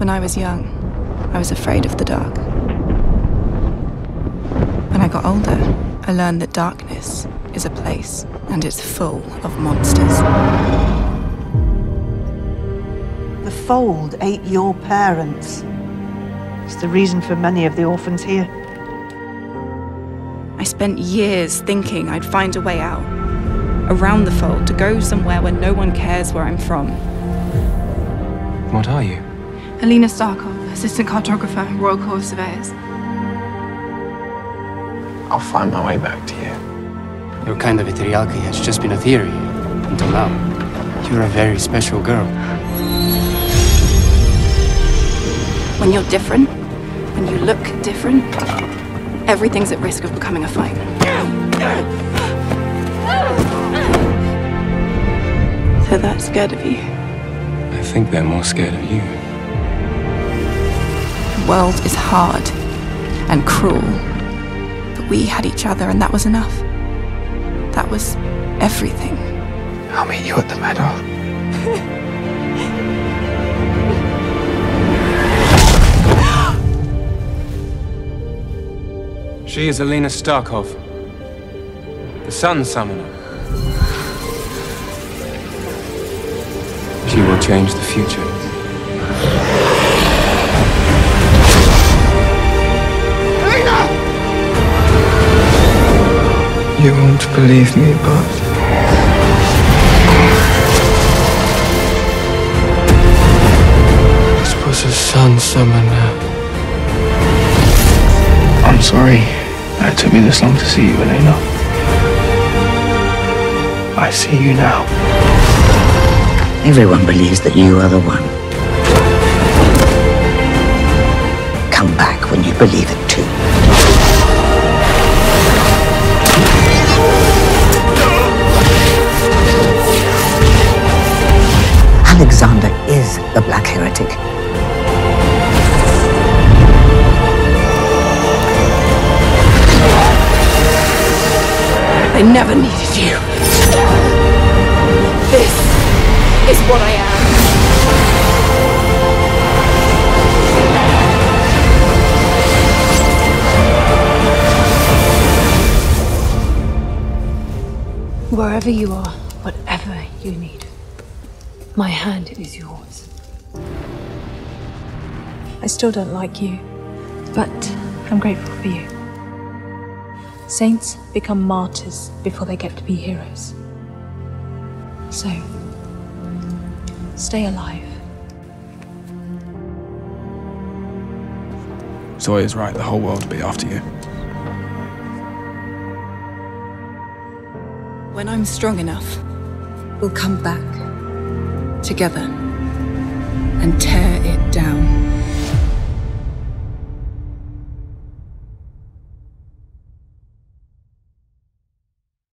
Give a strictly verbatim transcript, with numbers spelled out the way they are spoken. When I was young, I was afraid of the dark. When I got older, I learned that darkness is a place, and it's full of monsters. The Fold ate your parents. It's the reason for many of the orphans here. I spent years thinking I'd find a way out, around the Fold, to go somewhere where no one cares where I'm from. What are you? Alina Starkov, assistant cartographer, Royal Corps of Surveyors. I'll find my way back to you. Your kind of Etherealki has just been a theory until now. You're a very special girl. When you're different, when you look different, everything's at risk of becoming a fight. They're that scared of you. I think they're more scared of you. The world is hard and cruel, but we had each other, and that was enough. That was everything. I'll meet you at the Meadow. She is Alina Starkov, the Sun Summoner. She will change the future. You won't believe me, but this was a Sun Summoner. I'm sorry that it took me this long to see you, Alina. I see you now. Everyone believes that you are the one. Come back when you believe it too. Alexander is the black heretic. I never needed you. This is what I am. Wherever you are, whatever you need, my hand is yours. I still don't like you, but I'm grateful for you. Saints become martyrs before they get to be heroes. So, stay alive. Zoe is right, the whole world will be after you. When I'm strong enough, we'll come back together and tear it down.